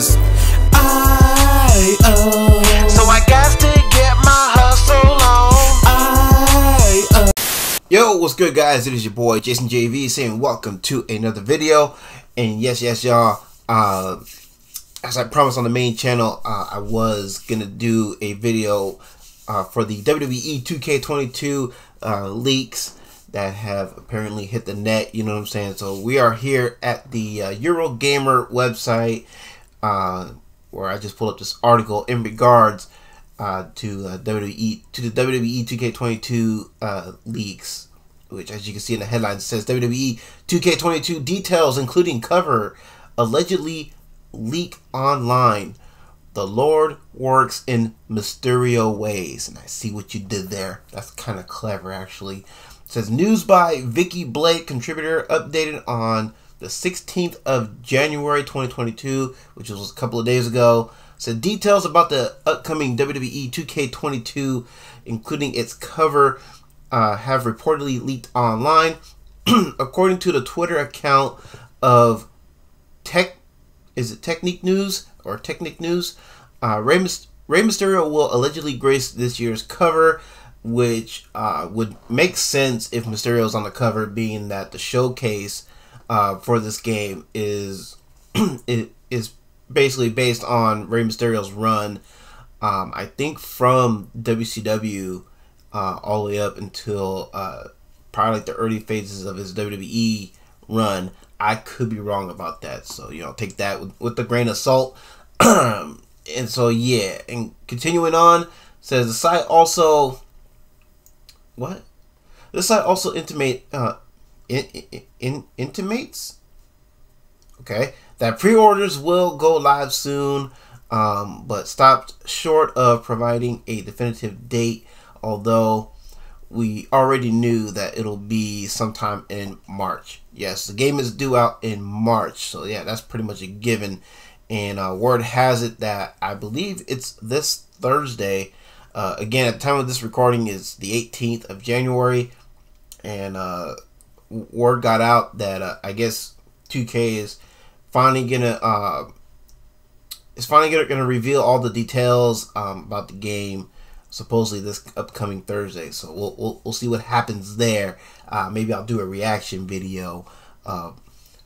So I got to get my hustle on. Yo, what's good, guys? It is your boy Jason JV saying welcome to another video. And yes, y'all, as I promised on the main channel, I was gonna do a video for the WWE 2K22 leaks that have apparently hit the net, you know what I'm saying? So we are here at the Eurogamer website, where I just pulled up this article in regards to the WWE 2K22 leaks, which, as you can see in the headline, says WWE 2K22 details including cover allegedly leak online. The Lord works in Mysterio ways, and I see what you did there. That's kind of clever, actually. It says news by Vicky Blake, contributor, updated on the 16th of January 2022, which was a couple of days ago. It said details about the upcoming WWE 2K22, including its cover, have reportedly leaked online, according to the Twitter account of Technique News. Rey Mysterio will allegedly grace this year's cover, which would make sense if Mysterio's on the cover, being that the showcase for this game is is basically based on Rey Mysterio's run. I think from WCW all the way up until probably like the early phases of his WWE run. I could be wrong about that, so, you know, take that with a grain of salt. And so, yeah, and continuing on, says the site also intimates, okay, that pre-orders will go live soon, but stopped short of providing a definitive date, although we already knew that it'll be sometime in March. Yes, the game is due out in March. So yeah, that's pretty much a given. And word has it that I believe it's this Thursday. Again, at the time of this recording is the 18th of January. And word got out that I guess 2K is finally gonna reveal all the details about the game, supposedly this upcoming Thursday. So we'll see what happens there. Maybe I'll do a reaction video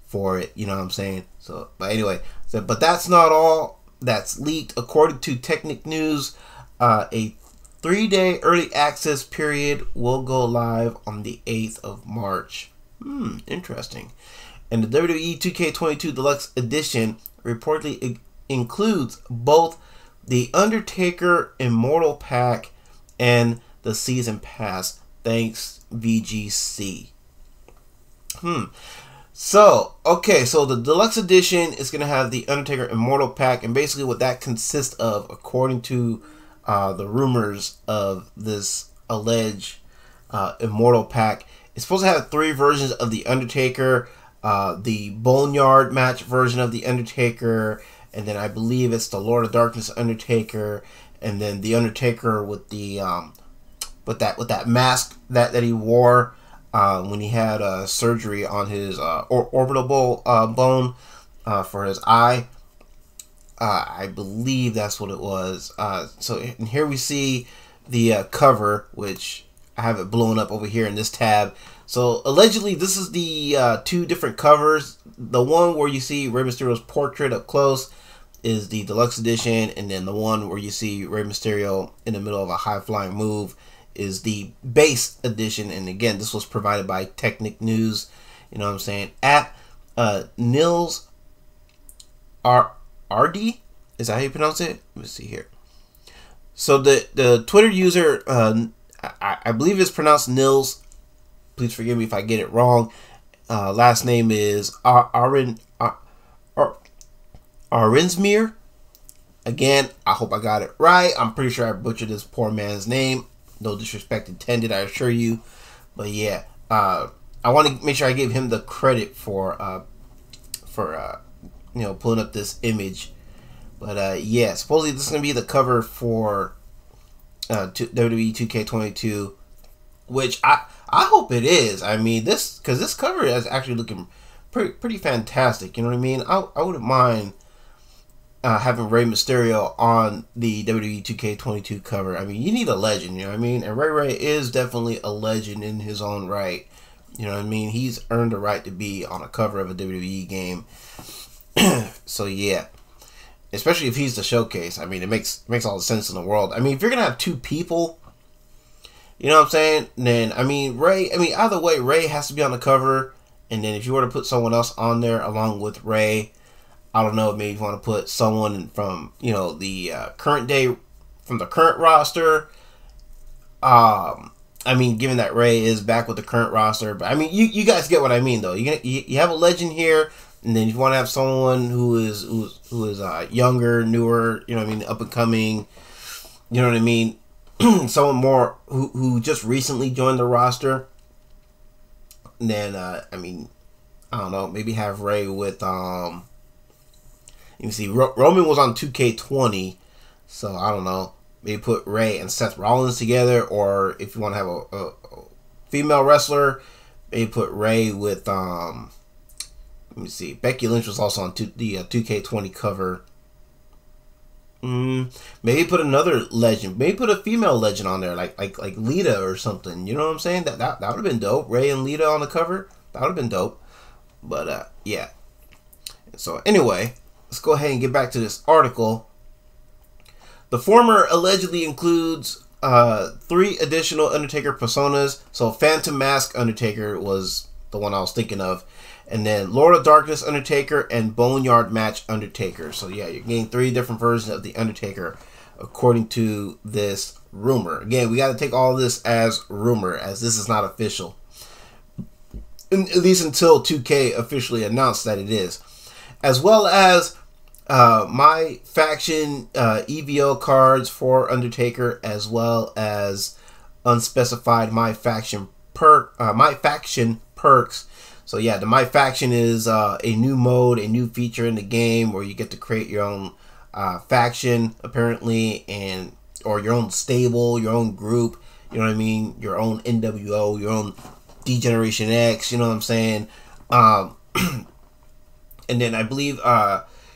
for it, you know what I'm saying? So, but anyway, so, but that's not all that's leaked. According to Technique News, a 3-day early access period will go live on the 8th of March. Interesting. And the WWE 2K22 Deluxe Edition reportedly includes both the Undertaker Immortal Pack and the Season Pass. Thanks, VGC. So, okay, so the Deluxe Edition is going to have the Undertaker Immortal Pack, and basically what that consists of, according to the rumors of this alleged Immortal Pack, it's supposed to have 3 versions of the Undertaker, the Boneyard match version of the Undertaker, and then I believe it's the Lord of Darkness Undertaker, and then the Undertaker with the with that mask that he wore when he had surgery on his orbital bone for his eye. I believe that's what it was. So here we see the cover, which I have it blown up over here in this tab. So allegedly, this is the 2 different covers. The one where you see Rey Mysterio's portrait up close is the Deluxe Edition, and then the one where you see Rey Mysterio in the middle of a high-flying move is the base edition. And again, this was provided by Technic News, you know what I'm saying, at Nils RD. Is that how you pronounce it? Let me see here. So the Twitter user, I believe it's pronounced Nils. Please forgive me if I get it wrong. Last name is Arensmere. Again, I hope I got it right. I'm pretty sure I butchered this poor man's name. No disrespect intended, I assure you. But yeah, I want to make sure I give him the credit for you know, pulling up this image. But yeah, supposedly this is gonna be the cover for WWE 2K22, which I hope it is. I mean, this, because this cover is actually looking pretty fantastic. You know what I mean? I wouldn't mind having Rey Mysterio on the WWE 2K22 cover. I mean, you need a legend, you know what I mean? And Rey is definitely a legend in his own right. You know what I mean? He's earned the right to be on a cover of a WWE game. So, yeah. Especially if he's the showcase. I mean, it makes all the sense in the world. I mean, if you're going to have two people, you know what I'm saying? Then, I mean, either way, Rey has to be on the cover. And then if you were to put someone else on there along with Rey, I don't know, maybe you want to put someone from, you know, the current day, from the current roster. I mean, given that Rey is back with the current roster, but I mean, you guys get what I mean, though. You have a legend here, and then you want to have someone who is younger, newer, you know what I mean, up and coming, you know what I mean, someone more who just recently joined the roster. And then I mean, I don't know, maybe have Rey with Let me see. Roman was on 2K20, so I don't know. Maybe put Rey and Seth Rollins together, or if you want to have a female wrestler, maybe put Rey with Let me see. Becky Lynch was also on the 2K20 cover. Maybe put another legend. Maybe put a female legend on there, like Lita or something. You know what I'm saying? That would have been dope. Rey and Lita on the cover. That would have been dope. But yeah. So anyway. Let's go ahead and get back to this article. The former allegedly includes 3 additional Undertaker personas. So Phantom Mask Undertaker was the one I was thinking of. And then Lord of Darkness Undertaker and Boneyard Match Undertaker. So yeah, you're getting 3 different versions of the Undertaker according to this rumor. Again, we got to take all this as rumor, as this is not official. At least until 2K officially announced that it is. As well as my faction EVO cards for Undertaker, as well as unspecified my faction perks. So yeah, the my faction is a new mode, a new feature in the game where you get to create your own faction apparently, and or your own stable, your own group. You know what I mean? Your own NWO, your own D-Generation X. You know what I'm saying? And then I believe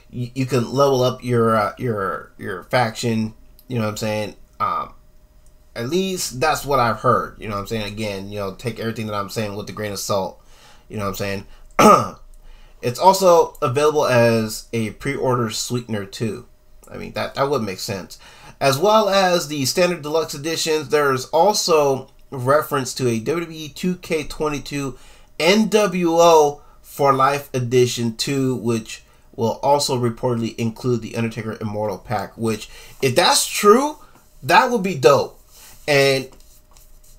you can level up your faction, you know what I'm saying? At least that's what I've heard, you know what I'm saying? Again, you know, take everything that I'm saying with a grain of salt, you know what I'm saying? It's also available as a pre-order sweetener too. I mean, that would make sense. As well as the standard deluxe editions, there's also reference to a WWE 2K22 NWO For Life Edition 2, which will also reportedly include the Undertaker Immortal Pack, which, if that's true, that would be dope. And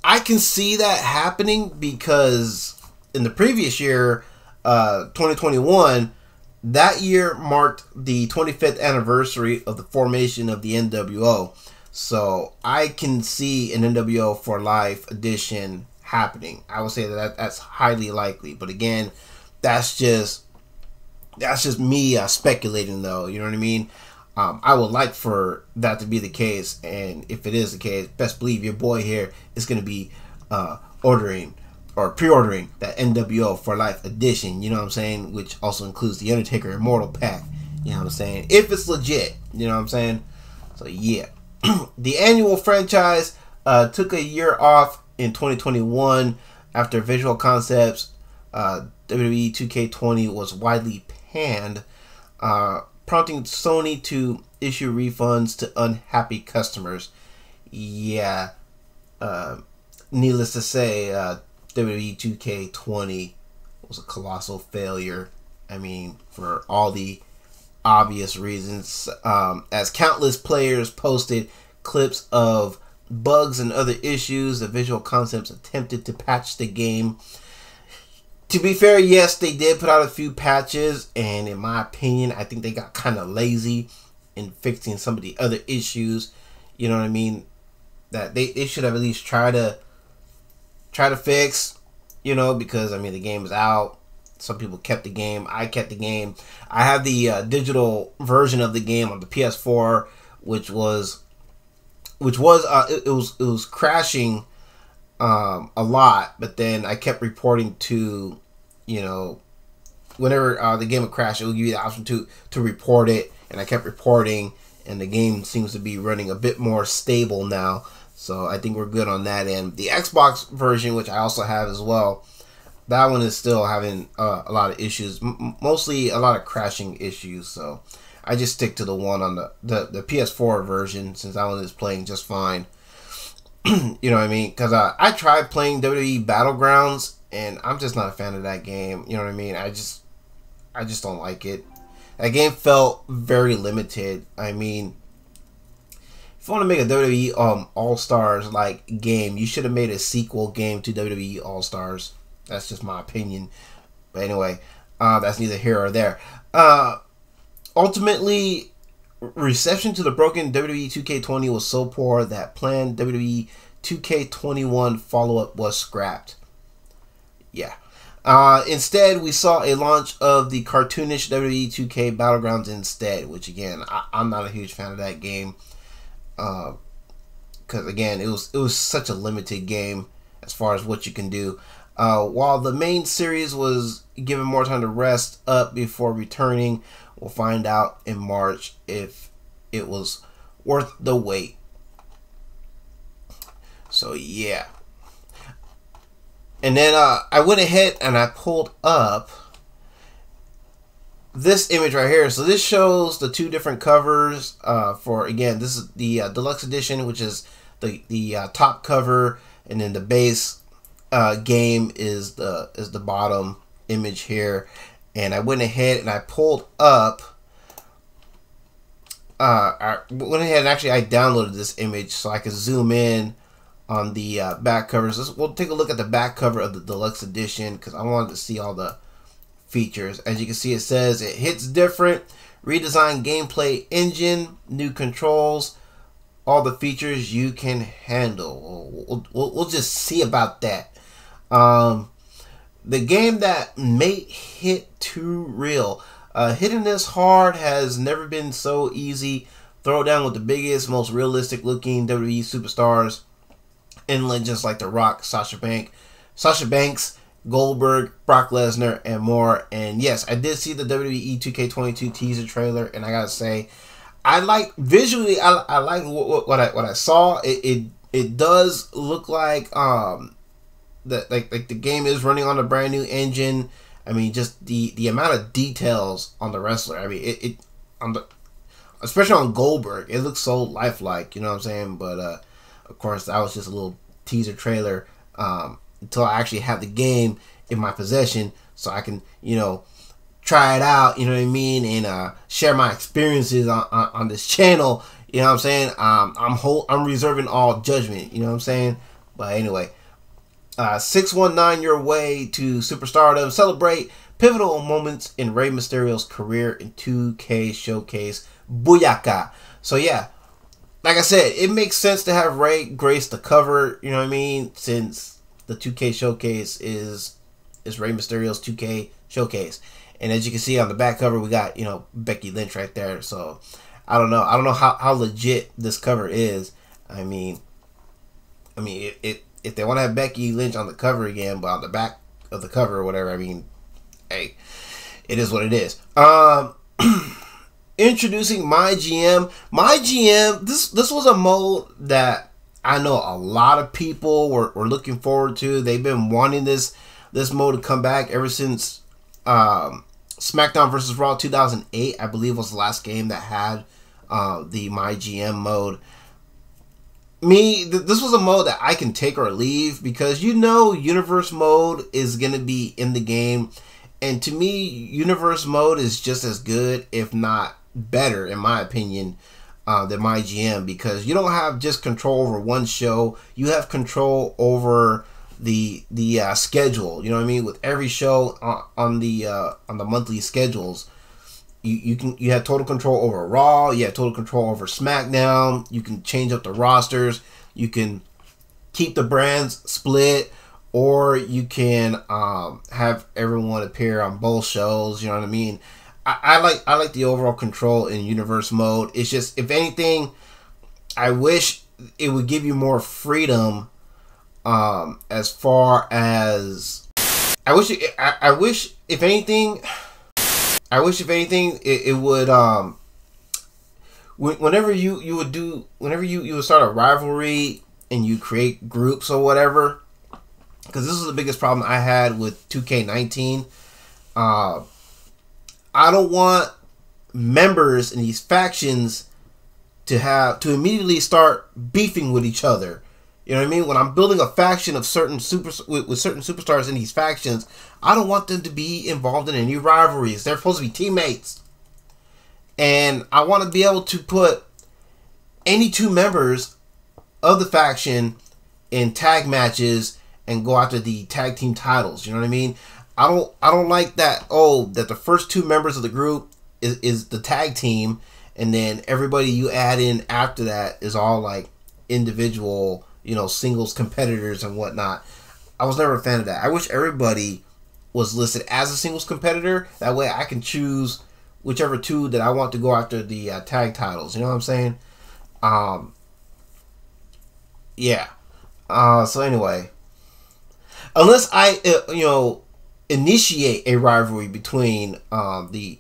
I can see that happening because in the previous year, 2021, that year marked the 25th anniversary of the formation of the NWO. So I can see an NWO For Life Edition happening. I would say that's highly likely. But again, that's just me speculating, though. You know what I mean? I would like for that to be the case, and if it is the case, best believe your boy here is going to be ordering or pre-ordering that NWO For Life Edition. You know what I'm saying? Which also includes the Undertaker Immortal Pack. You know what I'm saying? If it's legit, you know what I'm saying? So yeah, the annual franchise took a year off in 2021 after Visual Concepts. WWE 2K20 was widely panned, prompting Sony to issue refunds to unhappy customers. Yeah, needless to say, WWE 2K20 was a colossal failure. I mean, for all the obvious reasons, as countless players posted clips of bugs and other issues, the Visual Concepts attempted to patch the game. To be fair, yes, they did put out a few patches, and in my opinion, I think they got kind of lazy in fixing some of the other issues. You know what I mean? That they should have at least try to fix, you know, because, I mean, the game is out. Some people kept the game. I kept the game. I have the digital version of the game on the PS4, which was crashing a lot, but then I kept reporting to, you know, whenever the game would crash, it would give you the option to report it, and I kept reporting, and the game seems to be running a bit more stable now, so I think we're good on that end. The Xbox version, which I also have as well, that one is still having a lot of issues, mostly a lot of crashing issues, so I just stick to the one on the PS4 version, since that one is playing just fine. You know what I mean? Because I tried playing WWE Battlegrounds, and I'm just not a fan of that game. You know what I mean? I just don't like it. That game felt very limited. I mean, if you want to make a WWE All-Stars like game, you should have made a sequel game to WWE All-Stars. That's just my opinion. But anyway, that's neither here or there. Ultimately, reception to the broken WWE 2K20 was so poor that planned WWE 2K21 follow-up was scrapped. Yeah. Instead, we saw a launch of the cartoonish WWE 2K Battlegrounds instead, which, again, I'm not a huge fan of that game. Because, again, it was such a limited game as far as what you can do. While the main series was given more time to rest up before returning, we'll find out in March if it was worth the wait. So, yeah. And then I went ahead and I pulled up this image right here. So this shows the two different covers for, again, this is the deluxe edition, which is the top cover, and then the base game is the bottom image here. And I went ahead and I pulled up. I went ahead and actually I downloaded this image so I could zoom in on the back covers. We'll take a look at the back cover of the deluxe edition because I wanted to see all the features. As you can see, it says it hits different, redesigned gameplay engine, new controls, all the features you can handle. We'll just see about that. The game that made Hit Too Real. Hitting this hard has never been so easy. Throw down with the biggest, most realistic looking WWE superstars and legends like The Rock, Sasha Banks, Goldberg, Brock Lesnar, and more. And yes, I did see the WWE 2K22 teaser trailer, and I gotta say, I like visually. I like what I saw. It does look like the game is running on a brand new engine. I mean, just the amount of details on the wrestler. I mean, it on the, especially on Goldberg, it looks so lifelike. You know what I'm saying? But of course, that was just a little teaser trailer until I actually have the game in my possession so I can, you know, try it out, you know what I mean, and share my experiences on this channel, you know what I'm saying? I'm reserving all judgment, you know what I'm saying? But anyway, 619 your way to superstardom. Celebrate pivotal moments in Rey Mysterio's career in 2K Showcase. Booyaka. So, yeah. Like I said, it makes sense to have Rey grace the cover, you know what I mean? Since the 2K Showcase is Rey Mysterio's 2K Showcase. And as you can see on the back cover, we got, you know, Becky Lynch right there. So, I don't know how legit this cover is. I mean, if they want to have Becky Lynch on the cover again, but on the back of the cover or whatever, I mean, hey, it is what it is. Introducing My GM. My GM, this was a mode that I know a lot of people were looking forward to. They've been wanting this mode to come back ever since SmackDown vs. Raw 2008, I believe, was the last game that had the My GM mode. This was a mode that I can take or leave because, you know, Universe mode is going to be in the game. And to me, Universe mode is just as good, if not better, in my opinion, than My GM, because you don't have just control over one show, you have control over the schedule, you know what I mean, with every show on the monthly schedules. You have total control over Raw, you have total control over SmackDown, you can change up the rosters, you can keep the brands split, or you can have everyone appear on both shows, you know what I mean? I like the overall control in Universe mode. It's just, if anything, I wish it would give you more freedom. As far as I wish if anything, it would whenever you would start a rivalry and you create groups or whatever, because this is the biggest problem I had with 2K19. I don't want members in these factions to have to immediately start beefing with each other. You know what I mean? When I'm building a faction of certain certain superstars in these factions, I don't want them to be involved in any rivalries. They're supposed to be teammates. And I want to be able to put any two members of the faction in tag matches and go after the tag team titles. You know what I mean? I don't like that, oh, that the first two members of the group is the tag team, and then everybody you add in after that is all like individual, you know, singles competitors and whatnot. I was never a fan of that. I wish everybody was listed as a singles competitor. That way I can choose whichever two that I want to go after the tag titles. You know what I'm saying? Yeah. So anyway, unless I you know, initiate a rivalry between the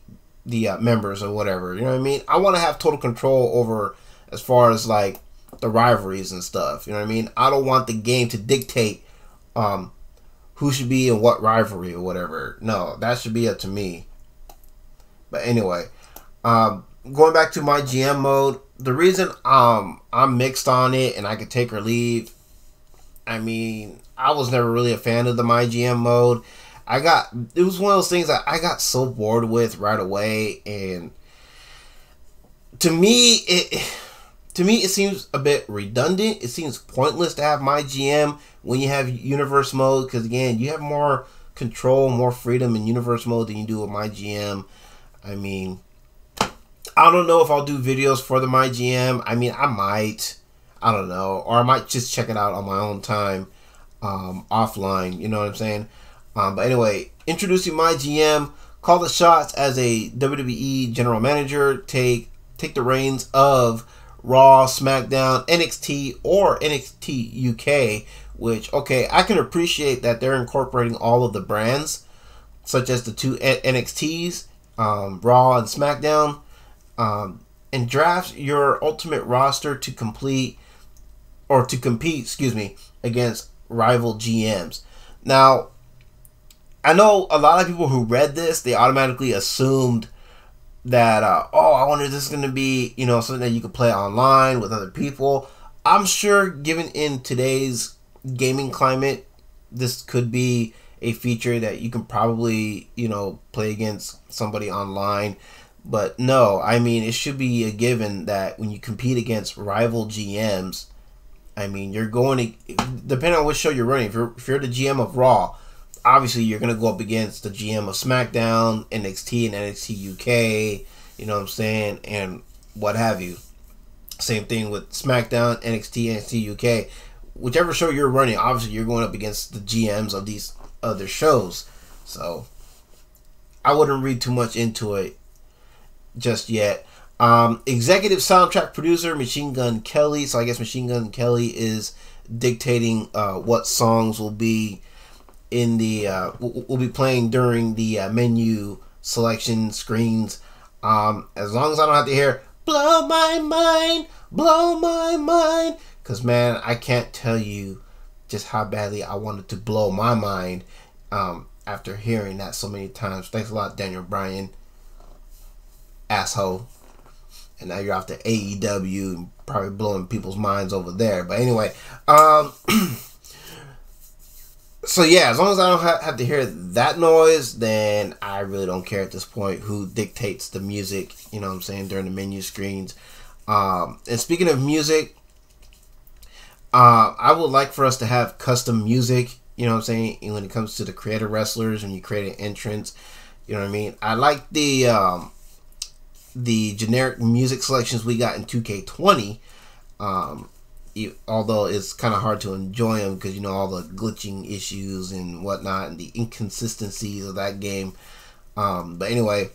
members or whatever, you know what I mean? I want to have total control over as far as like the rivalries and stuff. You know what I mean? I don't want the game to dictate who should be in what rivalry or whatever. No, that should be up to me. But anyway, going back to my GM mode, the reason I'm mixed on it and I could take or leave, I mean, I was never really a fan of the my GM mode. It was one of those things that I got so bored with right away, and to me it seems a bit redundant. It seems pointless to have my GM when you have universe mode, because again, you have more control, more freedom in universe mode than you do with my GM. I mean, I don't know if I'll do videos for the My GM. I mean, I might. I don't know. Or I might just check it out on my own time, offline. You know what I'm saying? But anyway, introducing My GM. Call the shots as a WWE general manager. Take the reins of Raw, SmackDown, NXT, or NXT UK. Which, okay, I can appreciate that they're incorporating all of the brands, such as the two NXTs. Raw and SmackDown, and draft your ultimate roster to compete, excuse me, against rival GMs. Now, I know a lot of people who read this, they automatically assumed that, oh, I wonder if this is going to be, you know, something that you could play online with other people. I'm sure, given in today's gaming climate, this could be a feature that you can probably, you know, play against somebody online. But no, I mean, it should be a given that when you compete against rival GMs, I mean, you're going to, depending on which show you're running, if you're the GM of Raw, obviously you're going to go up against the GM of SmackDown, NXT and NXT UK, you know what I'm saying, and what have you. Same thing with SmackDown, NXT, NXT UK. Whichever show you're running, obviously you're going up against the GMs of these other shows, so I wouldn't read too much into it just yet. Executive soundtrack producer Machine Gun Kelly, so I guess Machine Gun Kelly is dictating what songs will be in the will be playing during the menu selection screens. As long as I don't have to hear blow my mind," because man, I can't tell you just how badly I wanted to blow my mind after hearing that so many times. Thanks a lot, Daniel Bryan. Asshole. And now you're off to AEW and probably blowing people's minds over there. But anyway, so yeah, as long as I don't have to hear that noise, then I really don't care at this point who dictates the music, you know what I'm saying, during the menu screens. And speaking of music, I would like for us to have custom music, you know what I'm saying, and when it comes to the creator wrestlers, when you create an entrance, you know what I mean? I like the generic music selections we got in 2K20, although it's kind of hard to enjoy them because, you know, all the glitching issues and whatnot and the inconsistencies of that game. But anyway,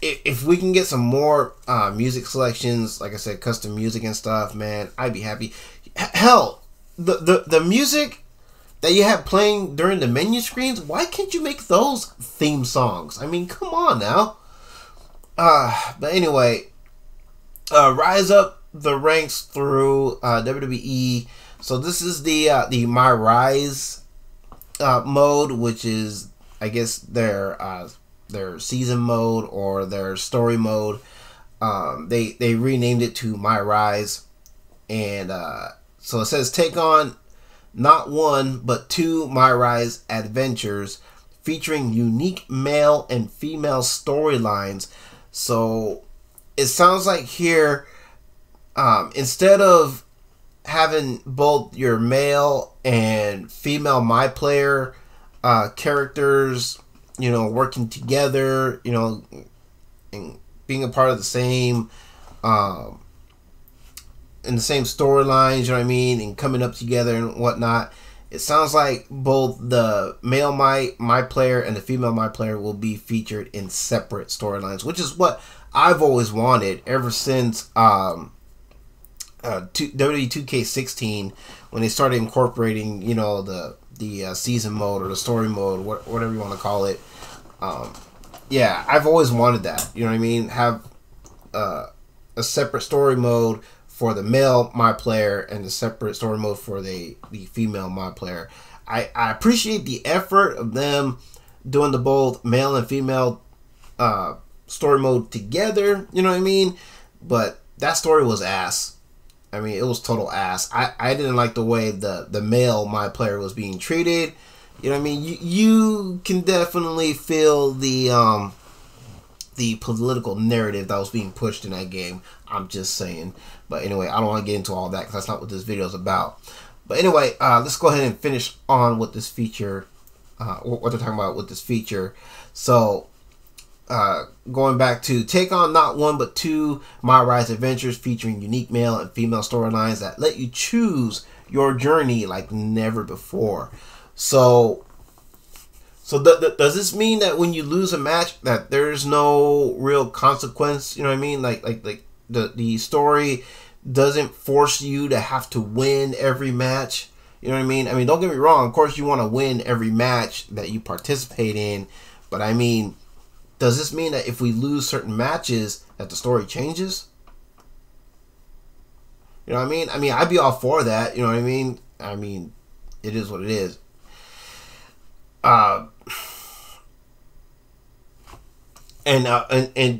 if we can get some more music selections, like I said, custom music and stuff, man, I'd be happy. Hell, the music that you have playing during the menu screens, why can't you make those theme songs? I mean, come on now. But anyway, rise up the ranks through WWE. So this is the My Rise mode, which is I guess their season mode or their story mode. They renamed it to My Rise, and so it says take on not one but two My Rise adventures featuring unique male and female storylines. So it sounds like here, instead of having both your male and female my player characters, you know, working together, you know, and being a part of the same in the same storylines, you know what I mean, and coming up together and whatnot, it sounds like both the male my player and the female my player will be featured in separate storylines, which is what I've always wanted ever since WWE 2K16, when they started incorporating, you know, the season mode or the story mode, whatever you want to call it. Yeah, I've always wanted that, you know what I mean, have a separate story mode for the male my player and a separate story mode for the female my player. I appreciate the effort of them doing the both male and female story mode together, you know what I mean, but that story was ass. I mean, it was total ass. I didn't like the way the male my player was being treated. You know what I mean? You can definitely feel the political narrative that was being pushed in that game. I'm just saying. But anyway, I don't want to get into all that because that's not what this video is about. But anyway, let's go ahead and finish on with this feature. What they're talking about with this feature. So, going back to take on not one but two My Rise adventures featuring unique male and female storylines that let you choose your journey like never before. So does this mean that when you lose a match that there's no real consequence? You know what I mean? Like the story doesn't force you to have to win every match. You know what I mean? I mean, don't get me wrong. Of course, you want to win every match that you participate in, but I mean, does this mean that if we lose certain matches that the story changes? You know what I mean? I mean, I'd be all for that. You know what I mean? I mean, it is what it is. And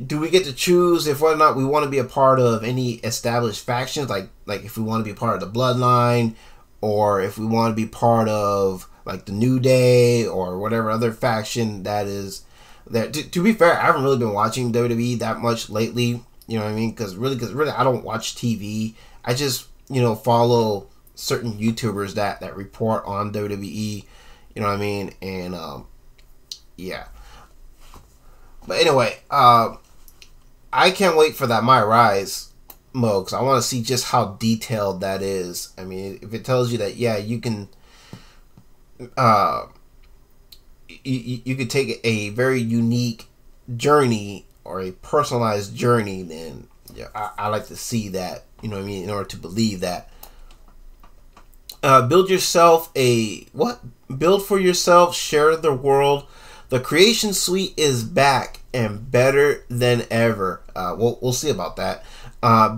do we get to choose if or not we want to be a part of any established factions? Like if we want to be a part of the Bloodline, or if we want to be part of like the New Day or whatever other faction that is. That to be fair, I haven't really been watching WWE that much lately. You know what I mean? Because really, I don't watch TV. I just, you know, follow certain YouTubers that report on WWE. You know what I mean? And yeah. But anyway, I can't wait for that My Rise mode because I want to see just how detailed that is. I mean, if it tells you that, yeah, you can. You could take a very unique journey or a personalized journey, then yeah, I like to see that, you know what I mean, in order to believe that. Build yourself a what? Build for yourself, share the world. The creation suite is back and better than ever. We'll see about that.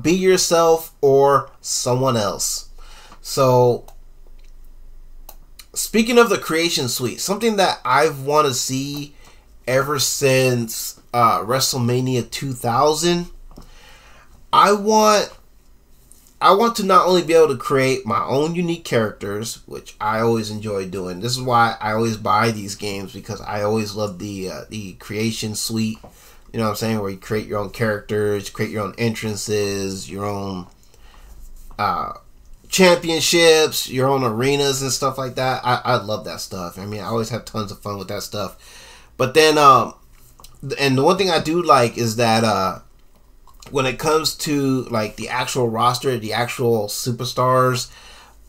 Be yourself or someone else. So speaking of the creation suite, something that I've wanted to see ever since WrestleMania 2000, I want to not only be able to create my own unique characters, which I always enjoy doing. This is why I always buy these games, because I always love the creation suite. You know what I'm saying? Where you create your own characters, create your own entrances, your own championships, your own arenas and stuff like that. I love that stuff. I mean, I always have tons of fun with that stuff. But then and the one thing I do like is that when it comes to like the actual roster, the actual superstars,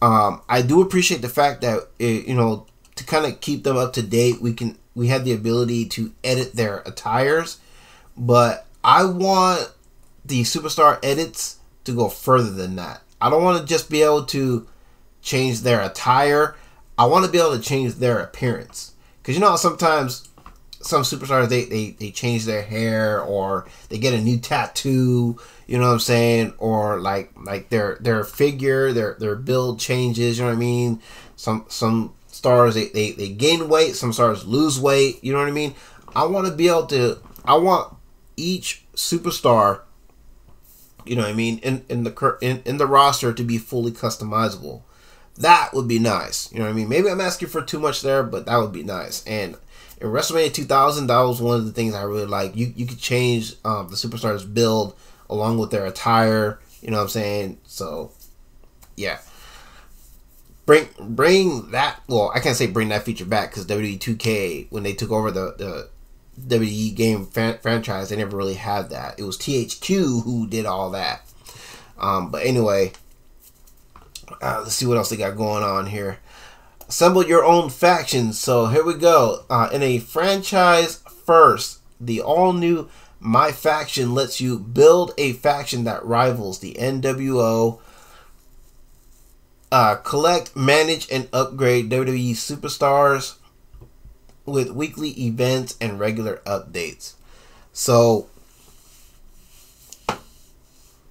I do appreciate the fact that it, you know, to kind of keep them up to date, we have the ability to edit their attires, but I want the superstar edits to go further than that. I don't want to just be able to change their attire. I want to be able to change their appearance. Because you know how sometimes some superstars, they change their hair, or they get a new tattoo, you know what I'm saying? Or like their figure, their build changes, you know what I mean? Some stars they gain weight, some stars lose weight, you know what I mean? I want to be able to, I want each superstar, you know what I mean, in the roster to be fully customizable. That would be nice, you know what I mean? Maybe I'm asking for too much there, but that would be nice. And in WrestleMania 2000, that was one of the things I really liked. You could change the superstars' build along with their attire, you know what I'm saying? So, yeah. Bring that, well, I can't say bring that feature back, because WWE 2K, when they took over the WWE game franchise, they never really had that. It was THQ who did all that. But anyway, let's see what else they got going on here. Assemble your own faction. So here we go. In a franchise first, the all-new My Faction lets you build a faction that rivals the NWO. Collect, manage, and upgrade WWE superstars with weekly events and regular updates. So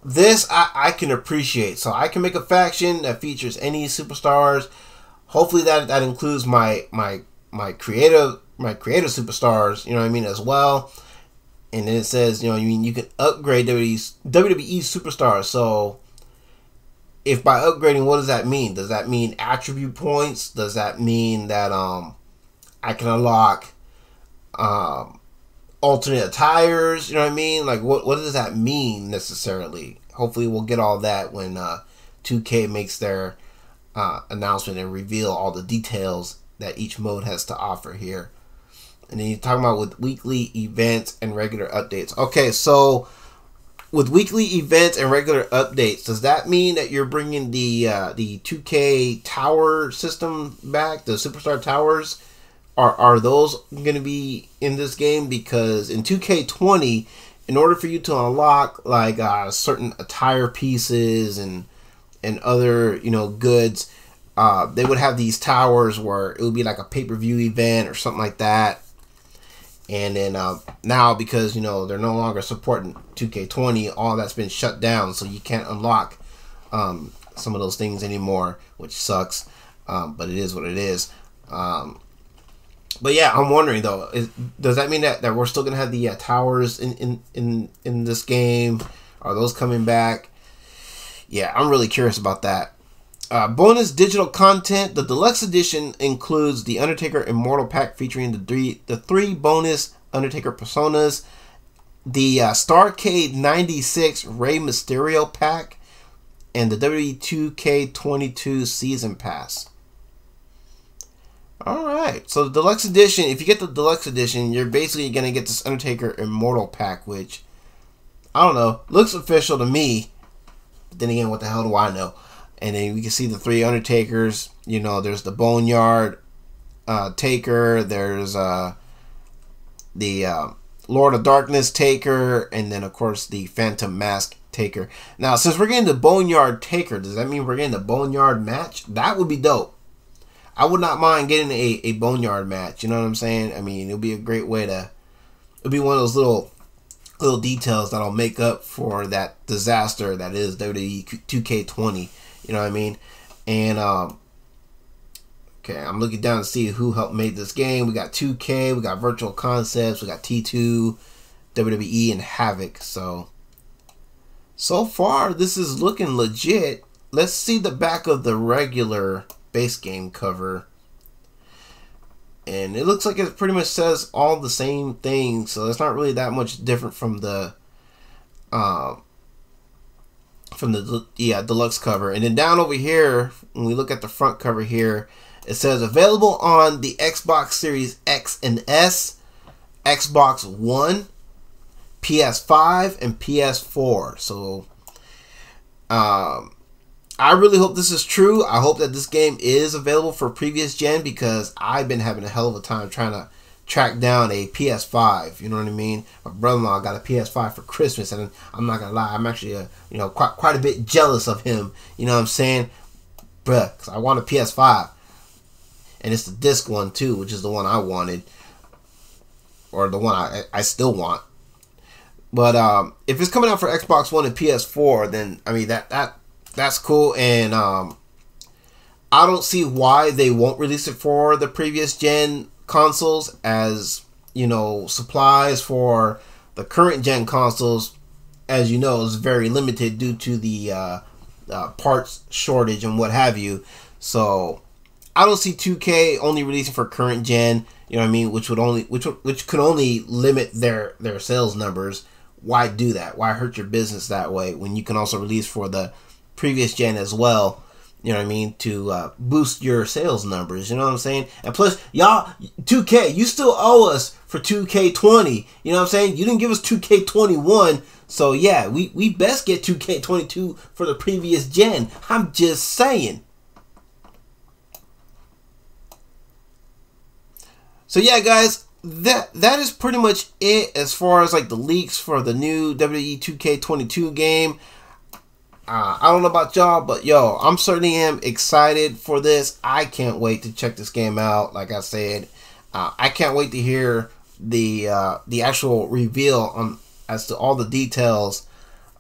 this I can appreciate. So I can make a faction that features any superstars. Hopefully that includes my creative superstars, you know what I mean, as well. And then it says, you know, you mean you can upgrade WWE superstars. So if by upgrading, what does that mean? Does that mean attribute points? Does that mean that I can unlock alternate attires? You know what I mean? Like, what does that mean necessarily? Hopefully we'll get all that when 2K makes their announcement and reveal all the details that each mode has to offer here. And then you're talking about with weekly events and regular updates. Okay, so with weekly events and regular updates, does that mean that you're bringing the 2K tower system back, the superstar towers? Are those going to be in this game? Because in 2K20, in order for you to unlock like certain attire pieces and other, you know, goods, they would have these towers where it would be like a pay-per-view event or something like that. And then now, because, you know, they're no longer supporting 2K20, all that's been shut down, so you can't unlock some of those things anymore, which sucks, but it is what it is. But yeah, I'm wondering though, does that mean that we're still gonna have the towers in this game? Are those coming back? Yeah, I'm really curious about that. Bonus digital content. The deluxe edition includes the Undertaker Immortal Pack featuring the three bonus Undertaker personas, the Starcade 96 Rey Mysterio pack, and the WWE 2K22 season pass. Alright, so the deluxe edition, if you get the deluxe edition, you're basically going to get this Undertaker Immortal pack, which, I don't know, looks official to me. But then again, what the hell do I know? And then we can see the three Undertakers. You know, there's the Boneyard Taker, there's the Lord of Darkness Taker, and then, of course, the Phantom Mask Taker. Now, since we're getting the Boneyard Taker, does that mean we're getting the Boneyard match? That would be dope. I would not mind getting a Boneyard match, you know what I'm saying? I mean, it'll be a great way to, it'll be one of those little details that'll make up for that disaster that is WWE 2K20, you know what I mean? And, okay, I'm looking down to see who helped make this game. We got 2K, we got Virtual Concepts, we got T2, WWE, and Havoc. So far, this is looking legit. Let's see the back of the regular base game cover, and it looks like it pretty much says all the same thing, so it's not really that much different from the deluxe cover. And then down over here, when we look at the front cover here, it says available on the Xbox Series X and S, Xbox One, PS5, and PS4. So I really hope this is true. I hope that this game is available for previous gen, because I've been having a hell of a time trying to track down a PS5. You know what I mean? My brother-in-law got a PS5 for Christmas, and I'm not gonna lie, I'm actually you know, quite a bit jealous of him. You know what I'm saying, bruh? Cause I want a PS5, and it's the disc one too, which is the one I wanted. or the one I still want. But if it's coming out for Xbox One and PS4, then I mean that's cool. And I don't see why they won't release it for the previous gen consoles, as you know, supplies for the current gen consoles, as you know, is very limited due to the parts shortage and what have you. So I don't see 2K only releasing for current gen. You know what I mean? Which would only which could only limit their sales numbers. Why do that? Why hurt your business that way when you can also release for the previous gen as well? You know what I mean? To boost your sales numbers. You know what I'm saying? And plus, y'all, 2K, you still owe us for 2K20. You know what I'm saying? You didn't give us 2K21. So, yeah, we best get 2K22 for the previous gen. I'm just saying. So, yeah, guys, that is pretty much it as far as, like, the leaks for the new WWE 2K22 game. I don't know about y'all, but yo, I'm certainly am excited for this. I can't wait to check this game out. Like I said, I can't wait to hear the actual reveal on as to all the details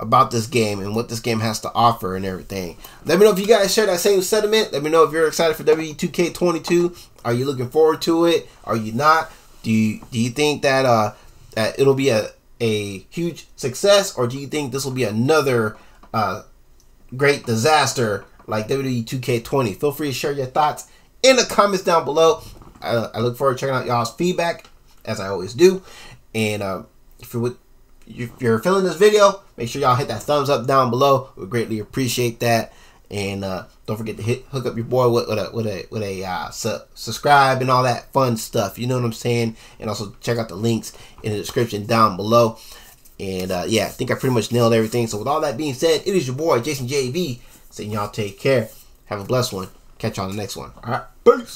about this game and what this game has to offer and everything. Let me know if you guys share that same sentiment. Let me know if you're excited for WWE 2K22. Are you looking forward to it? Are you not? Do you think that that it'll be a huge success, or do you think this will be another great disaster like WWE 2K20? Feel free to share your thoughts in the comments down below. I look forward to checking out y'all's feedback, as I always do. And if you're feeling this video, make sure y'all hit that thumbs up down below. We greatly appreciate that. And don't forget to hook up your boy with a subscribe and all that fun stuff. You know what I'm saying? And also check out the links in the description down below. And yeah, I think I pretty much nailed everything. So with all that being said, it is your boy Jason JV saying y'all take care. Have a blessed one. Catch y'all on the next one. All right, peace.